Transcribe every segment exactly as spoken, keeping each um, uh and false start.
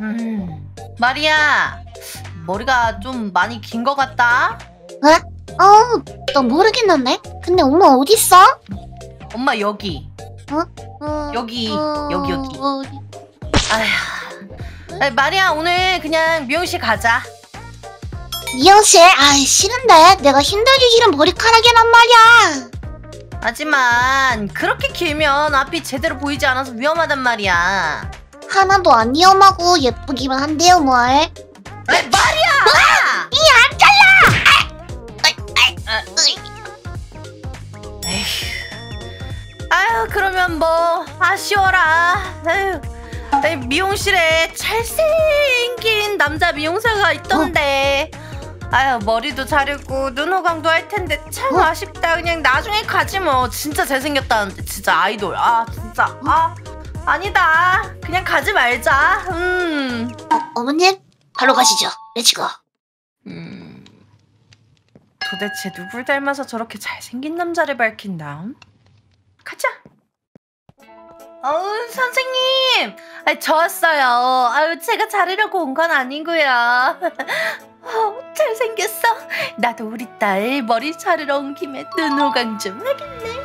음, 마리야, 머리가 좀 많이 긴 것 같다. 왜? 어, 나 모르겠는데? 근데 엄마 어딨어? 엄마 여기. 어? 어 여기, 어, 여기, 여기. 어, 아휴. 응? 마리야, 오늘 그냥 미용실 가자. 미용실? 아이, 싫은데. 내가 힘들게 기른 머리카락이란 말이야. 하지만 그렇게 길면 앞이 제대로 보이지 않아서 위험하단 말이야. 하나도 안 위험하고 예쁘기만 한데요, 뭘. 아이, 마리야! 어? 이 안 잘라! 에휴. 아유, 그러면 뭐 아쉬워라. 에휴. 에이, 미용실에 잘생긴 남자 미용사가 있던데. 어? 아유, 머리도 자르고 눈 호강도 할 텐데 참 어? 아쉽다. 그냥 나중에 가지 뭐. 진짜 잘생겼다는데. 진짜 아이돌. 아 진짜. 어? 아 아니다, 그냥 가지 말자. 음. 어, 어머님 바로 가시죠. 렛츠고. 음. 도대체 누굴 닮아서 저렇게 잘생긴 남자를 밝힌다. 가자. 어우, 선생님! 아, 저 왔어요. 아유, 제가 자르려고 온 건 아니고요. 어, 잘생겼어. 나도 우리 딸 머리 자르러 온 김에 눈호강 좀 하겠네.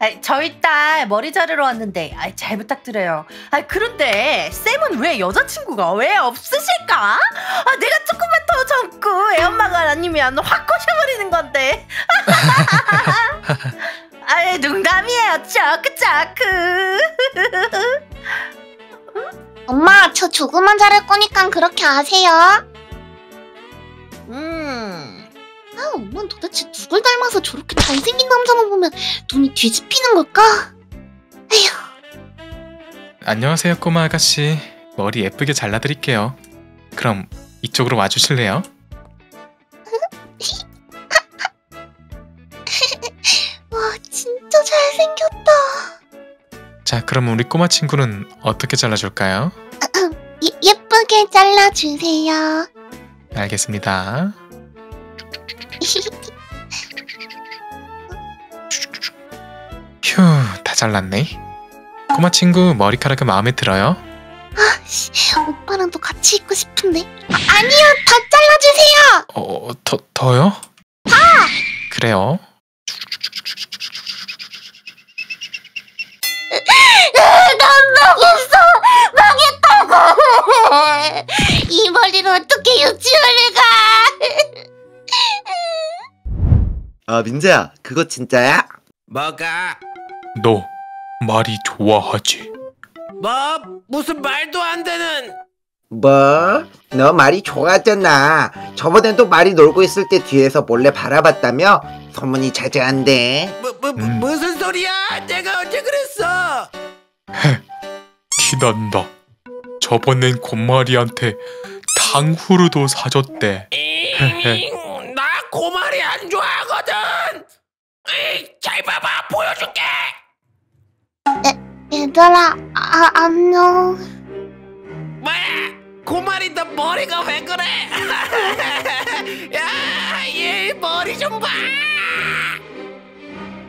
아, 저희 딸 머리 자르러 왔는데 아, 잘 부탁드려요. 아, 그런데 쌤은 왜 여자친구가 왜 없으실까? 아, 내가 조금만 더 젊고 애 엄마가 아니면 확 꼬셔버리는 건데. 아이, 농담이에요. 짜크 짜크. 엄마, 저 조금만 자를 거니까 그렇게 아세요. 음. 아, 엄마는 도대체 누굴 닮아서 저렇게 잘생긴 남자만 보면 눈이 뒤집히는 걸까? 에휴. 안녕하세요, 꼬마 아가씨. 머리 예쁘게 잘라드릴게요. 그럼 이쪽으로 와주실래요? 잘생겼다. 자, 그럼 우리 꼬마 친구는 어떻게 잘라줄까요? 예, 예쁘게 잘라주세요. 알겠습니다. 휴, 다 잘랐네. 꼬마 친구 머리카락이 마음에 들어요? 아, 씨, 오빠랑도 같이 있고 싶은데. 아, 아니요, 더 잘라주세요. 어, 더, 더요? 다! 그래요. 이 머리로 어떻게 유치원을 가? 아, 민재야, 그거 진짜야? 뭐가? 너 말이 좋아하지? 뭐? 무슨 말도 안 되는. 뭐? 너 말이 좋아하잖아. 저번엔 또 말이 놀고 있을 때 뒤에서 몰래 바라봤다며? 소문이 자자한데. 뭐, 뭐, 음. 무슨 소리야? 내가 언제 그랬어? 헤, 티난다. 저번엔 고마리한테 당후루도 사줬대. 나 고마리 안 좋아하거든. 에이, 잘 봐봐, 보여줄게. 에, 얘들아, 아, 안녕. 뭐야? 고마리, 너 머리가 왜 그래? 야, 얘 머리 좀 봐.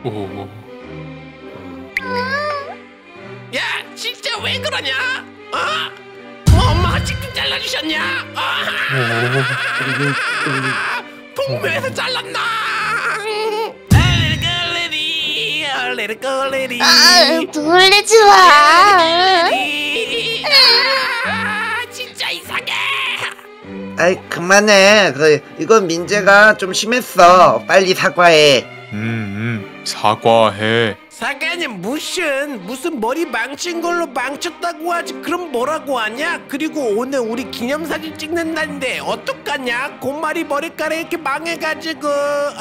오. 야, 진짜 왜 그러냐? 어? 엄마가 직접 잘라주셨냐? 아, 동묘에서 잘랐나? 아, 놀리지 마. 아, 진짜 이상해. 아이, 그만해. 그, 이건 민재가 좀 심했어. 빨리 사과해. 음, 음, 사과해. 사과는 무슨 무슨 머리 망친 걸로 망쳤다고 하지. 그럼 뭐라고 하냐? 그리고 오늘 우리 기념사진 찍는 날인데 어떡하냐? 고마리 머리카락 이렇게 망해가지고.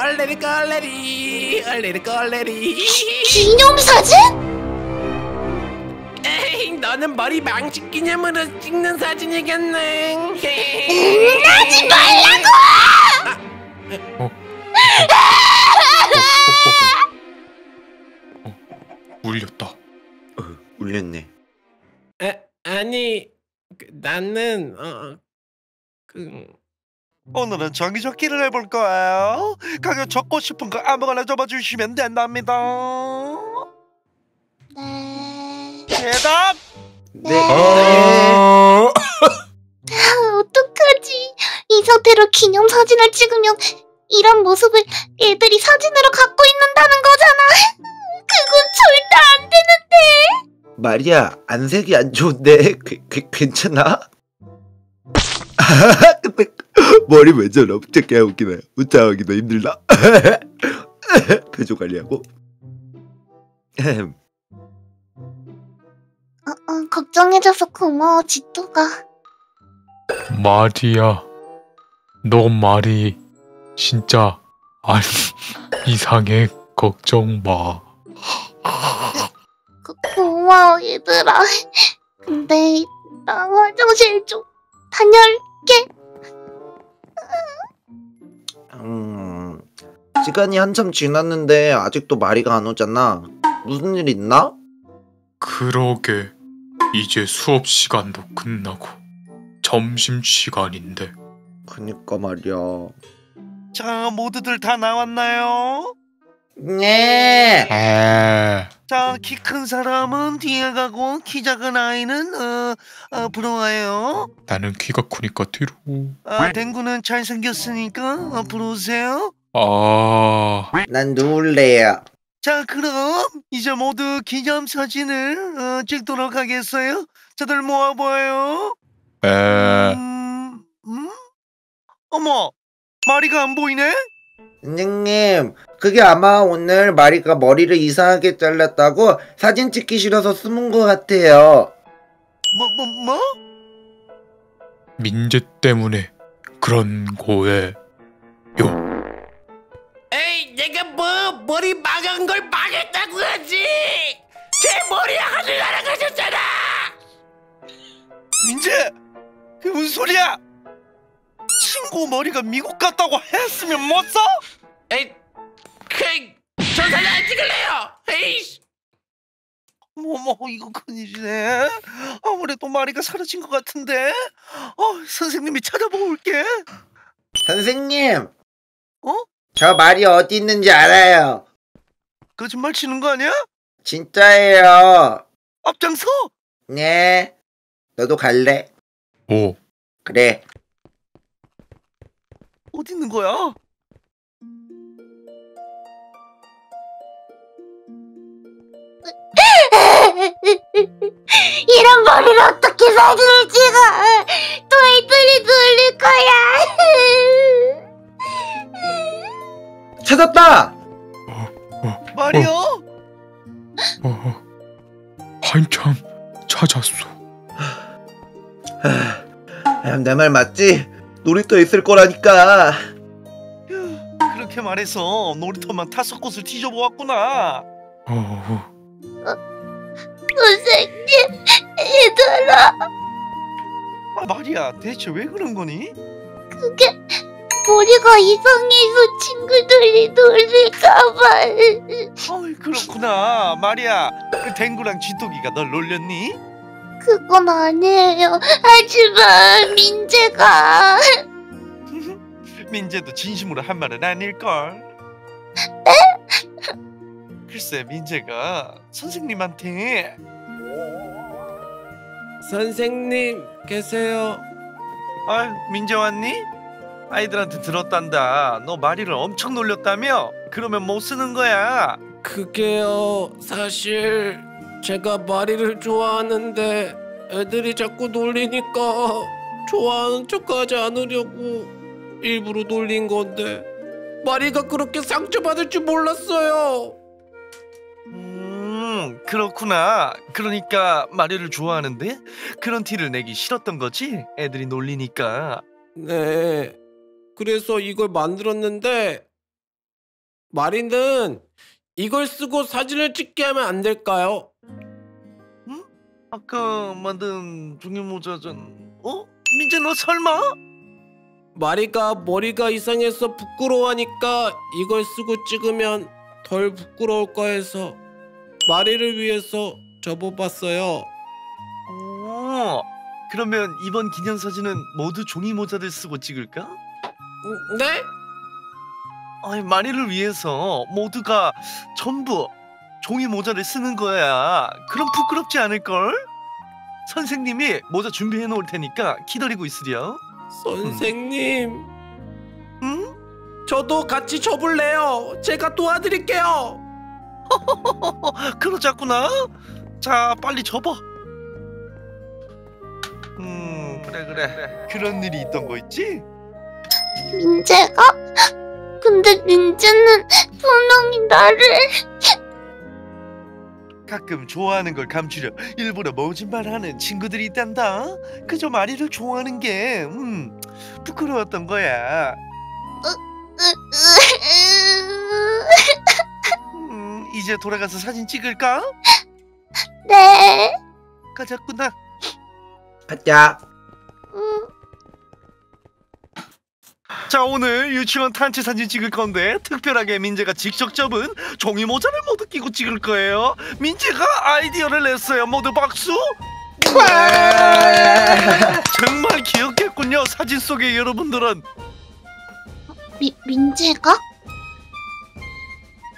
얼레리 걸레리 얼레리 걸레리. 기념사진? 에이, 너는 머리 망친 기념으로 찍는 사진이겠네. 나지 말라고! 아, 어. 어, 울렸다. 어, 울렸네. 아, 아니, 그, 나는 어, 그... 오늘은 전기접기를 해볼 거예요. 가격 적고 싶은 거 아무거나 접어주시면 된답니다. 네. 대답. 네. 네. 어... 상태로 기념사진을 찍으면 이런 모습을 애들이 사진으로 갖고 있는다는 거잖아. 그건 절대 안 되는데. 마리야, 안색이 안 좋은데 그, 그, 괜찮아? 머리 왜 저러? 갑자기 웃기네. 웃자하기도 힘들다. 표정 관리하고. 어, 어, 걱정해줘서 고마워, 지또가. 마리야, 너 말이 진짜 아니 이상해. 걱정 마. 고, 고마워 얘들아. 근데 나 화장실 좀 다녀올게. 음, 시간이 한참 지났는데 아직도 마리가 안 오잖아. 무슨 일 있나? 그러게, 이제 수업 시간도 끝나고 점심 시간인데. 그니까 말이야. 자, 모두들 다 나왔나요? 네. 아... 자, 키 큰 사람은 뒤에 가고 키 작은 아이는 어, 앞으로 와요. 나는 키가 크니까 뒤로. 아, 댕구는 잘생겼으니까 앞으로 오세요. 아... 난 누울래요. 자, 그럼 이제 모두 기념사진을 어, 찍도록 하겠어요. 다들 모아봐요. 에... 음... 음? 어머, 마리가 안 보이네? 선생님, 그게 아마 오늘 마리가 머리를 이상하게 잘랐다고 사진 찍기 싫어서 숨은 것 같아요. 뭐, 뭐, 뭐? 민재 때문에 그런 거예요. 에이, 내가 뭐 머리 막은 걸 막았다고 하지! 제 머리 하늘 날아가셨잖아! 민재! 그게 무슨 소리야! 친구 머리가 미국 갔다고 했으면 못 써? 에이, 그, 저 사진 안 찍을래요! 에이씨! 어머머, 이거 큰일이네. 아무래도 마리가 사라진 것 같은데? 어, 선생님이 찾아보고 올게. 선생님! 어? 저 말이 어디 있는지 알아요. 거짓말 치는 거 아니야? 진짜예요. 앞장서? 네. 너도 갈래? 오. 그래. 어디 있는 거야? 이런 머리를 어떻게 사진을 찍어? 또 애들이 놀릴 거야. 찾았다! 어, 어, 마리오? 어, 어, 한참 찾았어. 내 말 맞지? 놀이터에 있을 거라니까. 그렇게 말해서 놀이터만 다섯 곳을 뒤져보았구나. 어, 어. 어, 선생님, 얘들아. 아, 마리야, 대체 왜 그런 거니? 그게... 머리가 이상해서 친구들이 놀릴까봐. 어이, 그렇구나. 마리야, 그 댕구랑 쥐토기가 널 놀렸니? 그건 아니에요. 하지만 민재가... 민재도 진심으로 한 말은 아닐걸. 네? 글쎄, 민재가 선생님한테... 선생님 계세요? 아, 민재 왔니? 아이들한테 들었단다. 너 마리를 엄청 놀렸다며? 그러면 못 쓰는 거야. 그게요, 사실 제가 마리를 좋아하는데 애들이 자꾸 놀리니까 좋아하는 척하지 않으려고 일부러 놀린 건데 마리가 그렇게 상처받을 줄 몰랐어요. 음, 그렇구나. 그러니까 마리를 좋아하는데 그런 티를 내기 싫었던 거지? 애들이 놀리니까. 네. 그래서 이걸 만들었는데 마리는 이걸 쓰고 사진을 찍게 하면 안 될까요? 응? 아까 만든 종이모자전... 어? 민재, 너 설마? 마리가 머리가 이상해서 부끄러워하니까 이걸 쓰고 찍으면 덜 부끄러울까 해서 마리를 위해서 접어봤어요. 오, 그러면 이번 기념사진은 모두 종이모자를 쓰고 찍을까? 네? 아니, 마리를 위해서 모두가 전부 종이모자를 쓰는 거야. 그럼 부끄럽지 않을걸? 선생님이 모자 준비해 놓을 테니까 기다리고 있으렴. 선생님... 음. 저도 같이 접을래요. 제가 도와드릴게요. 그러자꾸나. 자, 빨리 접어. 음, 그래 그래. 그런 일이 있던 거 있지? 민재가? 근데 민재는 분명히 나를... 가끔 좋아하는 걸 감추려 일부러 거짓말하는 친구들이 있단다. 그저 마리를 좋아하는 게 음, 부끄러웠던 거야. 음, 이제 돌아가서 사진 찍을까? 네. 가자꾸나. 가자. 음. 자, 오늘 유치원 단체 사진 찍을 건데 특별하게 민재가 직접 접은 종이 모자를 모두 끼고 찍을 거예요. 민재가 아이디어를 냈어요. 모두 박수. 정말 귀엽겠군요. 사진 속의 여러분들은. 미, 민재가?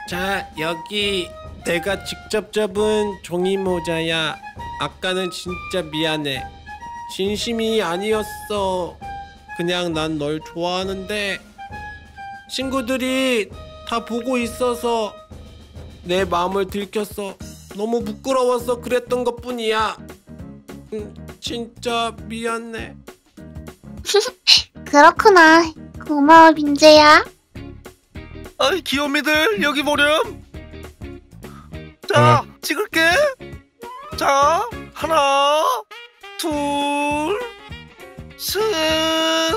자, 여기 내가 직접 접은 종이 모자야. 아까는 진짜 미안해. 진심이 아니었어. 그냥 난 널 좋아하는데 친구들이 다 보고 있어서 내 마음을 들켰어. 너무 부끄러워서 그랬던 것뿐이야. 음, 진짜 미안해. 그렇구나. 고마워 민재야. 아이, 귀요미들 여기 보렴. 자, 응. 찍을게. 자, 하나, 둘, 셋.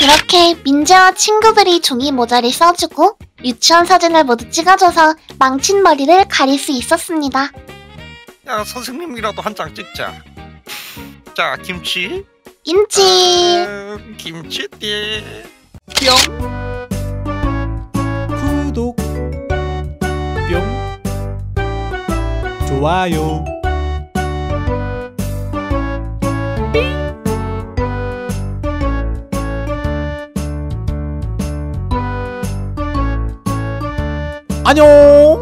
그렇게 민재와 친구들이 종이 모자를 써주고 유치원 사진을 모두 찍어줘서 망친 머리를 가릴 수 있었습니다. 야, 선생님이라도 한 장 찍자. 자, 김치. 김치. 아, 김치띠. 뿅. 구독. 뿅. 좋아요. 안녕.